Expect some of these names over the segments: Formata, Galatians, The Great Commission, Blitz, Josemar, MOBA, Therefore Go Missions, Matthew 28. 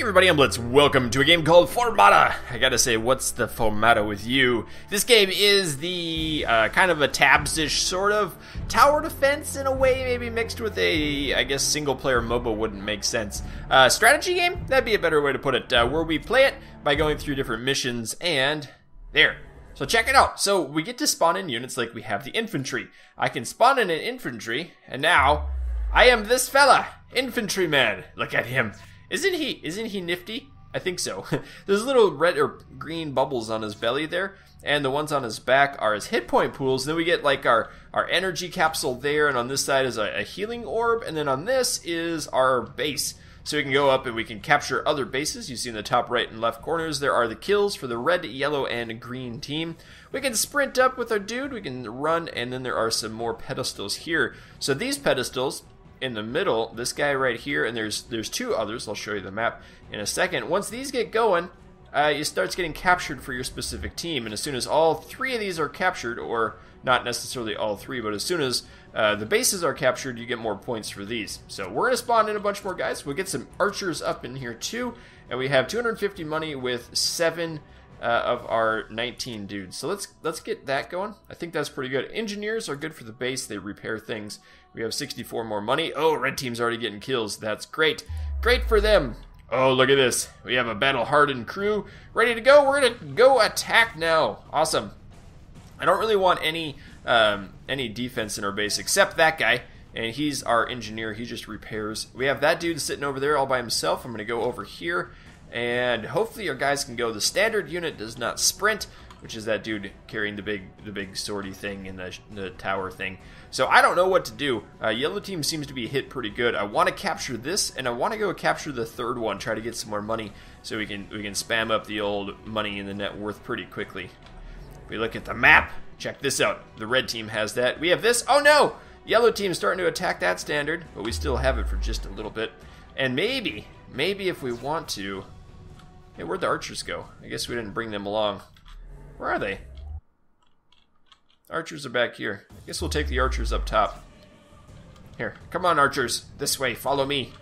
Hey everybody, I'm Blitz. Welcome to a game called Formata. I gotta say, what's the Formata with you? This game is the kind of a tabs-ish sort of tower defense in a way, maybe mixed with a, I guess, single-player MOBA wouldn't make sense. Strategy game? That'd be a better way to put it, where we play it by going through different missions and there. So check it out. So we get to spawn in units like we have the infantry. I can spawn in an infantry, and now I am this fella, infantryman. Look at him. Isn't he nifty? I think so. There's little red or green bubbles on his belly there, and the ones on his back are his hit point pools. And then we get like our energy capsule there, and on this side is a healing orb, and then on this is our base. So we can go up and we can capture other bases. You see in the top right and left corners, there are the kills for the red, yellow, and green team. We can sprint up with our dude, we can run, and then there are some more pedestals here. So these pedestals, in the middle, this guy right here, and there's two others. I'll show you the map in a second. Once these get going, it starts getting captured for your specific team, and as soon as all three of these are captured, or not necessarily all three, but as soon as the bases are captured, you get more points for these. So we're going to spawn in a bunch more guys. We'll get some archers up in here too, and we have 250 money with 7 of our 19 dudes. So let's get that going. I think that's pretty good. Engineers are good for the base. They repair things. We have 64 more money. Oh, red team's already getting kills. That's great. Great for them. Oh, look at this. We have a battle-hardened crew ready to go. We're going to go attack now. Awesome. I don't really want any defense in our base except that guy. And he's our engineer. He just repairs. We have that dude sitting over there all by himself. I'm going to go over here. And hopefully our guys can go. The standard unit does not sprint, which is that dude carrying the big swordy thing and the tower thing. So I don't know what to do. Yellow team seems to be hit pretty good. I want to capture this, and I want to go capture the third one. Try to get some more money so we can spam up the old money in the net worth pretty quickly. If we look at the map, check this out. The red team has that. We have this. Oh no! Yellow team's starting to attack that standard, but we still have it for just a little bit. And maybe if we want to... Hey, where'd the archers go? I guess we didn't bring them along. Where are they? Archers are back here. I guess we'll take the archers up top. Here, come on archers, this way, follow me.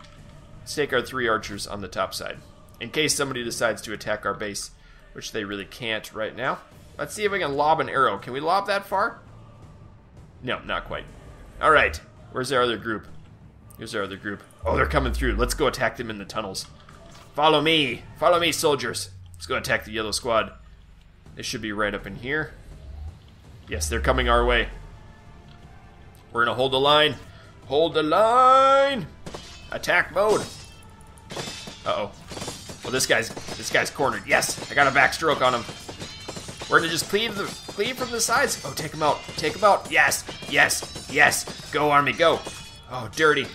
Let's take our 3 archers on the top side, in case somebody decides to attack our base, which they really can't right now. Let's see if we can lob an arrow. Can we lob that far? No, not quite. Alright, where's our other group? Here's our other group. Oh, they're coming through. Let's go attack them in the tunnels. Follow me soldiers. Let's go attack the yellow squad. They should be right up in here. Yes, they're coming our way. We're gonna hold the line. Hold the line! Attack mode. Uh-oh. Well, this guy's cornered. Yes, I got a backstroke on him. We're gonna just cleave from the sides. Oh, take him out. Take him out. Yes, yes, yes. Go army, go. Oh, dirty.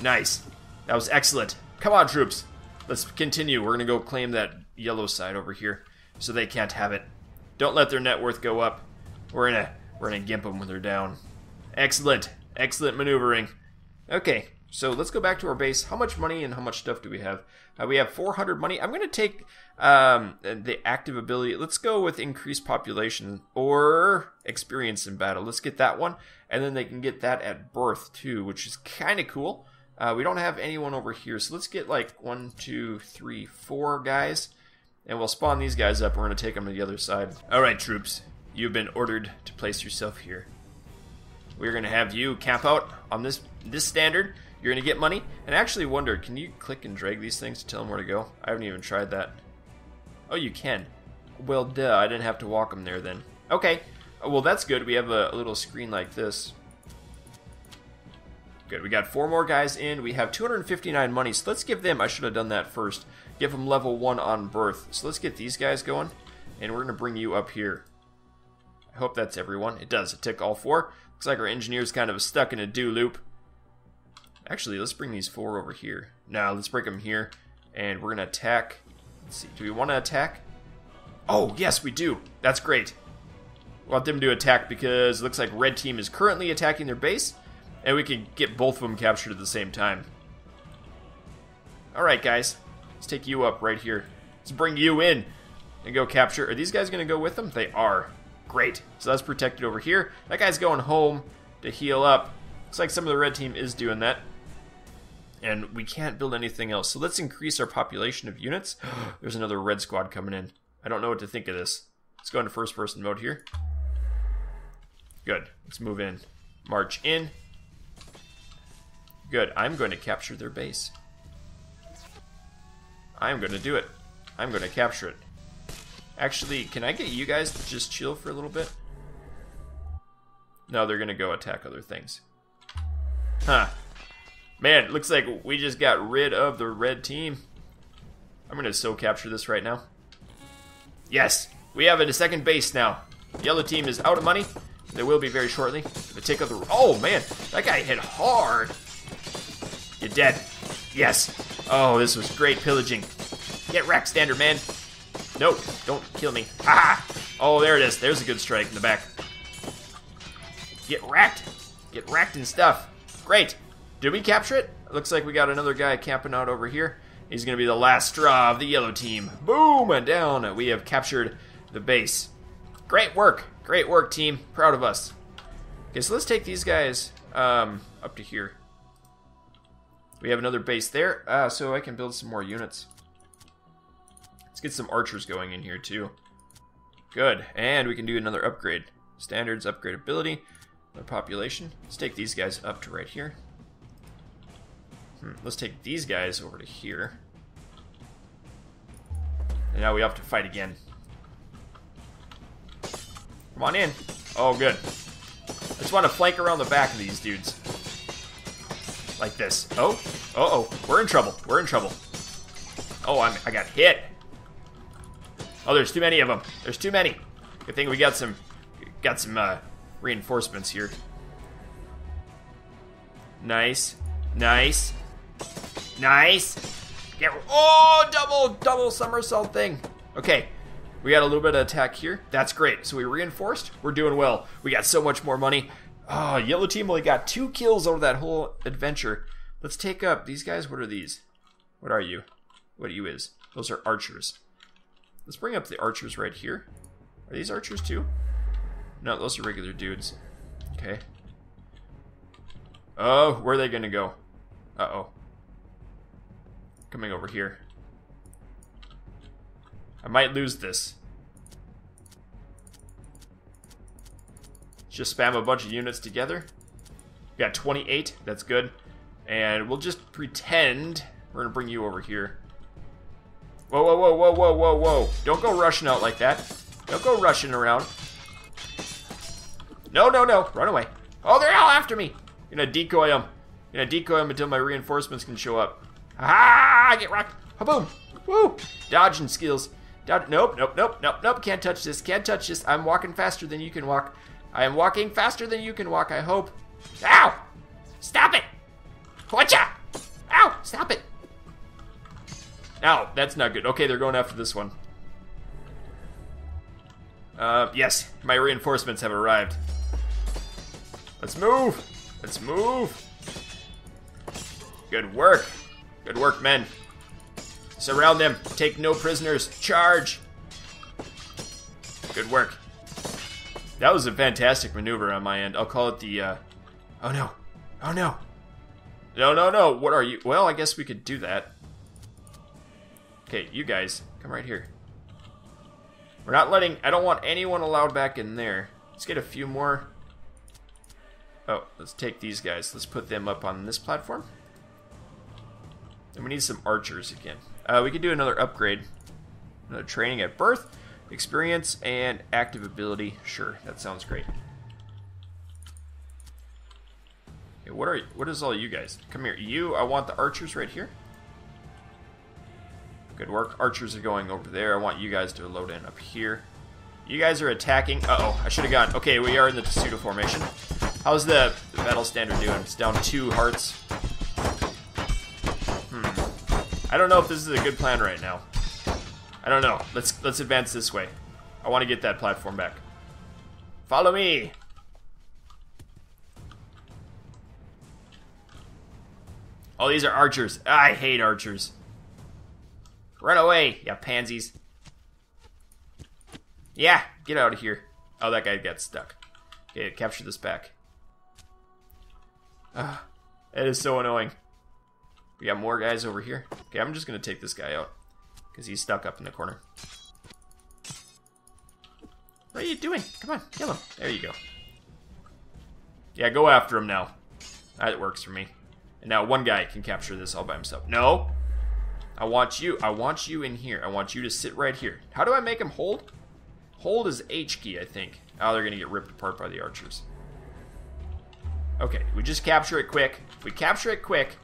Nice. That was excellent. Come on, troops. Let's continue. We're gonna go claim that yellow side over here, so they can't have it. Don't let their net worth go up. We're gonna gimp them when they're down. Excellent, excellent maneuvering. Okay, so let's go back to our base. How much money and how much stuff do we have? We have 400 money. I'm gonna take the active ability. Let's go with increased population or experience in battle. Let's get that one, and then they can get that at birth too, which is kind of cool. We don't have anyone over here, so let's get like 1, 2, 3, 4 guys. And we'll spawn these guys up. We're going to take them to the other side. All right, troops. You've been ordered to place yourself here. We're going to have you camp out on this standard. You're going to get money. And I actually wondered, can you click and drag these things to tell them where to go? I haven't even tried that. Oh, you can. Well, duh. I didn't have to walk them there then. Okay. Well, that's good. We have a little screen like this. Good, we got 4 more guys in. We have 259 money, so let's give them, I should have done that first, give them level 1 on birth. So let's get these guys going, and we're going to bring you up here. I hope that's everyone. It does, it took all 4. Looks like our engineer's kind of stuck in a do loop. Actually, let's bring these 4 over here. Now, let's break them here, and we're going to attack. Let's see, do we want to attack? Oh, yes, we do. That's great. We want them to attack because it looks like red team is currently attacking their base. And we can get both of them captured at the same time. Alright guys, let's take you up right here. Let's bring you in and go capture. Are these guys going to go with them? They are. Great. So that's protected over here. That guy's going home to heal up. Looks like some of the red team is doing that. and we can't build anything else. So let's increase our population of units. There's another red squad coming in. I don't know what to think of this. Let's go into first person mode here. Good, let's move in. March in. Good, I'm going to capture their base. I'm going to do it. I'm going to capture it. Actually, can I get you guys to just chill for a little bit? No, they're going to go attack other things. Huh. Man, it looks like we just got rid of the red team. I'm going to so capture this right now. Yes, we have a second base now. Yellow team is out of money. They will be very shortly. But take out the... Oh, man, that guy hit hard. You're dead. Yes. Oh, this was great pillaging. Get wrecked, Standard Man. No, don't kill me. Ah! Oh, there it is. There's a good strike in the back. Get wrecked. Get wrecked and stuff. Great. Did we capture it? Looks like we got another guy camping out over here. He's going to be the last straw of the yellow team. Boom! And down. We have captured the base. Great work. Great work, team. Proud of us. Okay, so let's take these guys up to here. We have another base there, so I can build some more units. Let's get some archers going in here, too. Good, and we can do another upgrade. Standards, upgradability, the population. Let's take these guys up to right here. Let's take these guys over to here. And now we have to fight again. Come on in. Oh, good. I just want to flank around the back of these dudes. Like this. Oh, uh-oh. We're in trouble. We're in trouble. Oh, I got hit. Oh, there's too many of them. There's too many. Good thing we got some reinforcements here. Nice, nice, nice. Get, oh, double somersault thing. Okay, we got a little bit of attack here. That's great. So we reinforced. We're doing well. We got so much more money. Oh, yellow team only got 2 kills over that whole adventure. Let's take up these guys. What are these? What are you? What you is? Those are archers. Let's bring up the archers right here. Are these archers too? No, those are regular dudes. Okay. Oh, where are they gonna go? Uh-oh. Coming over here. I might lose this. Just spam a bunch of units together. We got 28, that's good. And we'll just pretend we're gonna bring you over here. Whoa, whoa, whoa, whoa, whoa, whoa, whoa. Don't go rushing out like that. Don't go rushing around. No, no, no. Run away. Oh, they're all after me. I'm gonna decoy them. I'm gonna decoy them until my reinforcements can show up. Ah, get rocked. Haboom. Woo. Dodging skills. Nope, nope, nope, nope, nope. Can't touch this. Can't touch this. I'm walking faster than you can walk. I am walking faster than you can walk, I hope. Ow. Stop it. Watcha. Ow. Stop it. Ow, that's not good. Okay, they're going after this one. Yes, my reinforcements have arrived. Let's move. Let's move. Good work. Good work, men. Surround them. Take no prisoners. Charge. Good work. That was a fantastic maneuver on my end. I'll call it the, Oh, no. Oh, no. No, no, no. What are you? Well, I guess we could do that. Okay, you guys, come right here. We're not letting... I don't want anyone allowed back in there. Let's get a few more... Oh, let's take these guys. Let's put them up on this platform. And we need some archers again. We could do another upgrade. Another training at birth, experience, and active ability. Sure, that sounds great. Okay, what are you, what is all you guys? Come here. You, I want the archers right here. Good work. Archers are going over there. I want you guys to load in up here. You guys are attacking. Uh-oh, I should have gone. Okay, we are in the pseudo formation. How's the battle standard doing? It's down 2 hearts. I don't know if this is a good plan right now. I don't know. Let's advance this way. I want to get that platform back. Follow me. Oh, these are archers. I hate archers. Run away, you pansies. Yeah, get out of here. Oh, that guy got stuck. Okay, capture this back. That is so annoying. We got more guys over here. Okay, I'm just gonna take this guy out because he's stuck up in the corner. What are you doing? Come on, kill him. There you go. Yeah, go after him now. That works for me. And now one guy can capture this all by himself. No! I want you. I want you in here. I want you to sit right here. How do I make him hold? Hold is H key, I think. Oh, they're gonna get ripped apart by the archers. Okay, we just capture it quick. If we capture it quick,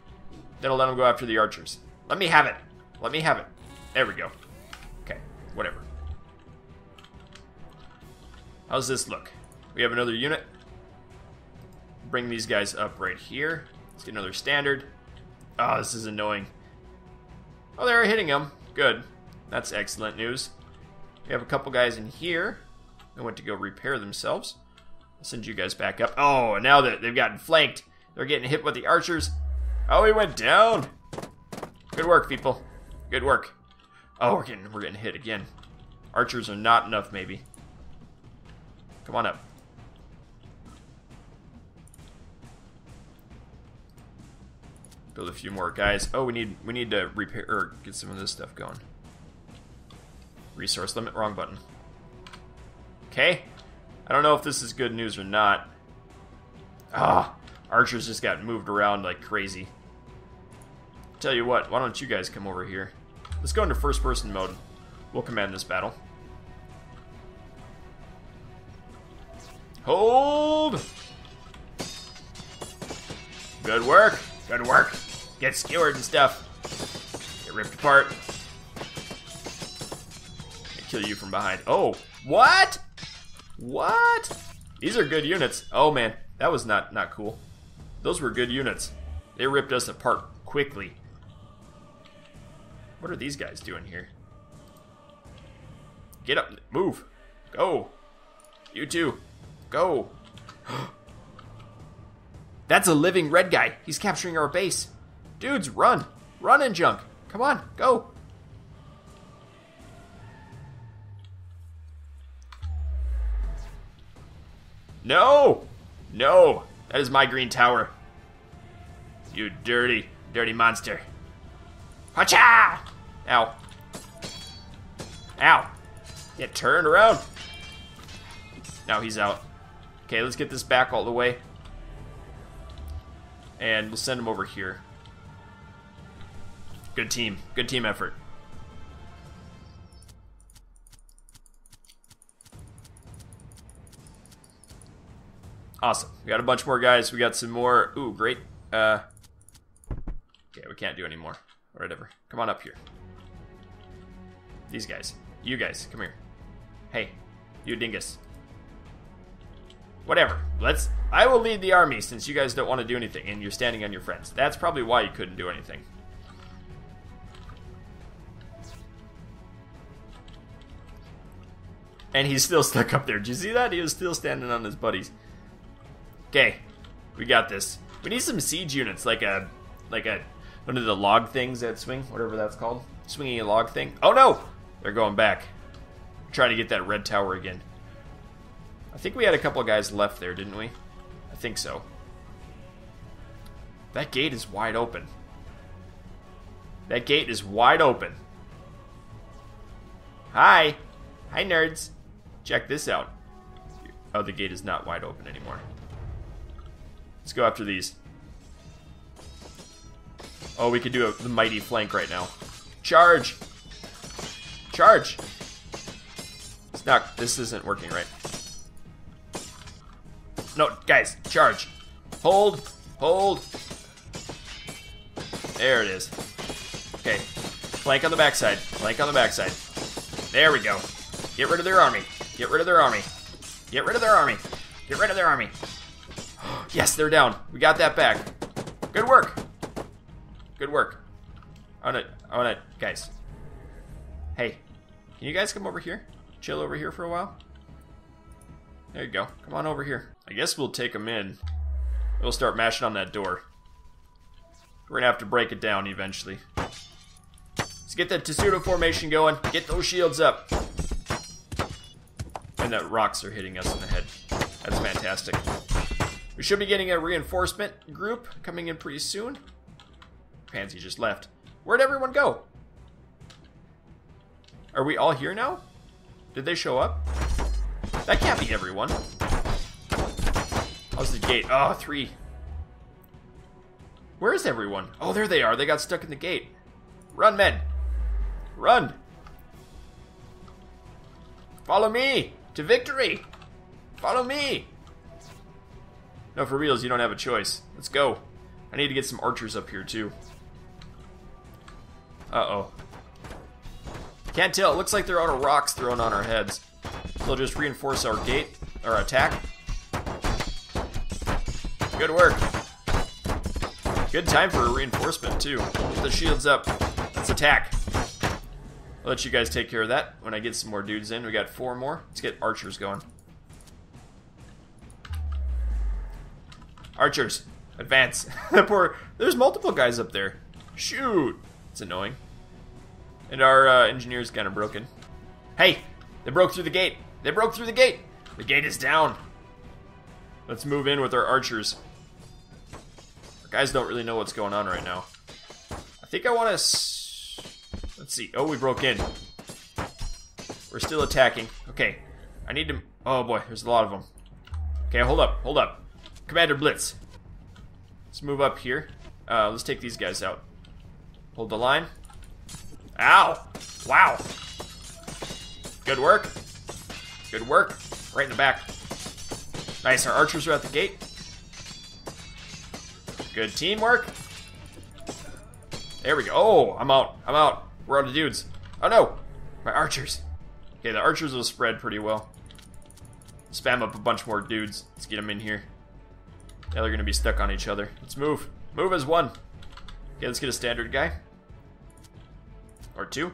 then I'll let them go after the archers. Let me have it. Let me have it. There we go. Okay, whatever. How's this look? We have another unit. Bring these guys up right here. Let's get another standard. Oh, this is annoying. Oh, they're hitting him. Good. That's excellent news. We have a couple guys in here. They went to go repair themselves. I'll send you guys back up. Oh, and now that they've gotten flanked, they're getting hit with the archers. Oh, he went down. Good work, people. Good work. Oh, we're getting hit again. Archers are not enough, maybe. Come on up. Build a few more guys. Oh, we need to repair or get some of this stuff going. Resource limit, wrong button. Okay. I don't know if this is good news or not. Ah, archers just got moved around like crazy. Tell you what, why don't you guys come over here? Let's go into first person mode. We'll command this battle. Hold! Good work. Good work. Get skewered and stuff. Get ripped apart. They kill you from behind. Oh, what? What? These are good units. Oh man, that was not cool. Those were good units. They ripped us apart quickly. What are these guys doing here? Get up, move, go. You too, go. That's a living red guy. He's capturing our base. Dudes, run. Run and junk. Come on, go. No! No! That is my green tower. You dirty, dirty monster. Hacha! Ow. Ow. Get turned around. Now he's out. Okay, let's get this back all the way. And we'll send him over here. Good team. Good team effort. Awesome. We got a bunch more guys. We got some more. Ooh, great. Okay, we can't do any more. Whatever. Come on up here. These guys. You guys, come here. Hey, you dingus. Whatever. I will lead the army since you guys don't want to do anything and you're standing on your friends. That's probably why you couldn't do anything. And he's still stuck up there. Did you see that? He was still standing on his buddies. Okay, we got this. We need some siege units, like one of the log things that swing, whatever that's called. Swinging a log thing. Oh no! They're going back. Trying to get that red tower again. I think we had a couple of guys left there, didn't we? I think so. That gate is wide open. That gate is wide open. Hi! Hi, nerds. Check this out. Oh, the gate is not wide open anymore. Let's go after these. Oh, we could do the mighty flank right now. Charge! Charge! It's not... This isn't working right. No, guys, charge! Hold! Hold! There it is. Okay. Flank on the backside. Flank on the backside. There we go. Get rid of their army. Get rid of their army. Get rid of their army. Get rid of their army. Yes, they're down. We got that back. Good work. Good work. I wanna, guys. Hey, can you guys come over here? Chill over here for a while? There you go. Come on over here. I guess we'll take them in. We'll start mashing on that door. We're gonna have to break it down eventually. Let's get that Tessuto formation going. Get those shields up. And that rocks are hitting us in the head. That's fantastic. We should be getting a reinforcement group coming in pretty soon. Pansy just left. Where'd everyone go? Are we all here now? Did they show up? That can't be everyone. How's the gate? Oh, three. Where is everyone? Oh, there they are. They got stuck in the gate. Run, men. Run. Follow me to victory. Follow me. No, for reals, you don't have a choice. Let's go. I need to get some archers up here, too. Uh-oh. Can't tell. It looks like they're out of rocks thrown on our heads. They'll just reinforce our gate, our attack. Good work. Good time for a reinforcement, too. Get the shields up. Let's attack. I'll let you guys take care of that when I get some more dudes in. We got four more. Let's get archers going. Archers, advance. Poor, there's multiple guys up there. Shoot. It's annoying. And our engineer's kind of broken. Hey, they broke through the gate. They broke through the gate. The gate is down. Let's move in with our archers. Our guys don't really know what's going on right now. I think I want to... Let's see. Oh, we broke in. We're still attacking. Okay. I need to... Oh, boy. There's a lot of them. Okay, hold up. Hold up. Commander Blitz. Let's move up here. Let's take these guys out. Hold the line. Ow! Wow! Good work. Good work. Right in the back. Nice, our archers are at the gate. Good teamwork. There we go. Oh, I'm out. I'm out. We're out of dudes. Oh no! My archers. Okay, the archers will spread pretty well. Spam up a bunch more dudes. Let's get them in here. Now they're gonna be stuck on each other. Let's move. Move as one. Okay, let's get a standard guy. Or two.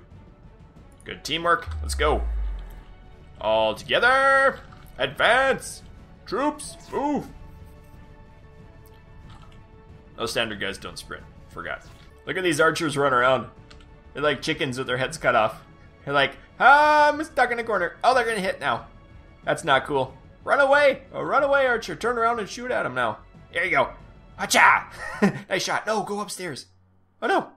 Good teamwork. Let's go. All together. Advance. Troops, move. Those standard guys don't sprint. Forgot. Look at these archers run around. They're like chickens with their heads cut off. They're like, ah, I'm stuck in a corner. Oh, they're gonna hit now. That's not cool. Run away. Oh, run away, archer. Turn around and shoot at him now. There you go. Acha! Nice shot. No, go upstairs. Oh, no.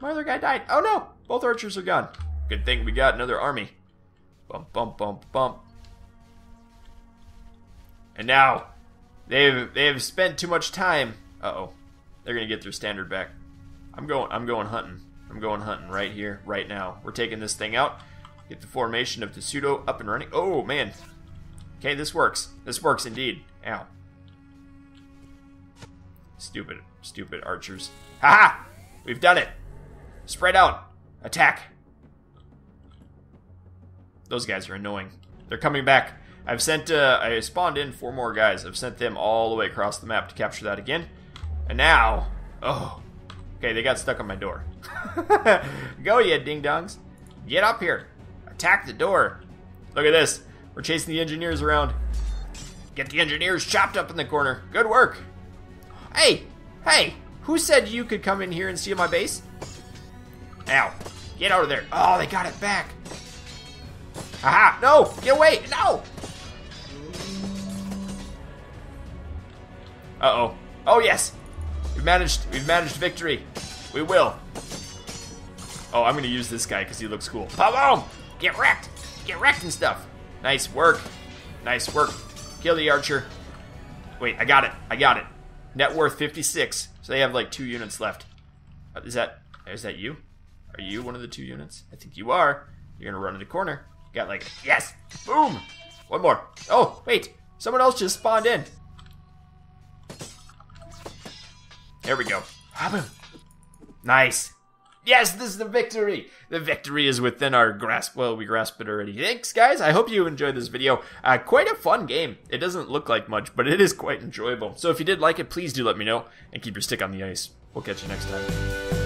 My other guy died. Oh, no. Both archers are gone. Good thing we got another army. Bump, bump, bump, bump. And now, they've spent too much time. Uh-oh. They're going to get their standard back. I'm going hunting. I'm going hunting right here, right now. We're taking this thing out. Get the formation of the pseudo up and running. Oh, man. Okay, this works. This works indeed. Ow. Stupid, stupid archers. Ha-ha! We've done it. Spread out. Attack. Those guys are annoying. They're coming back. I've sent, I spawned in four more guys. I've sent them all the way across the map to capture that again. And now, oh, okay, they got stuck on my door. Go, you ding-dongs. Get up here. Attack the door. Look at this. We're chasing the engineers around. Get the engineers chopped up in the corner. Good work. Hey! Hey! Who said you could come in here and steal my base? Ow. Get out of there. Oh, they got it back. Aha! No! Get away! No! Uh-oh. Oh, yes! We've managed victory. We will. Oh, I'm gonna use this guy because he looks cool. Boom! Get wrecked! Get wrecked and stuff! Nice work. Nice work. Kill the archer. Wait, I got it. I got it. Net worth 56, so they have like 2 units left. Is that you? Are you one of the 2 units? I think you are. You're gonna run in the corner. Got like, yes, boom. One more. Oh, wait, someone else just spawned in. There we go. Nice. Yes, this is the victory. The victory is within our grasp. Well, we grasped it already. Thanks, guys. I hope you enjoyed this video. Quite a fun game. It doesn't look like much, but it is quite enjoyable. So if you did like it, please do let me know and keep your stick on the ice. We'll catch you next time.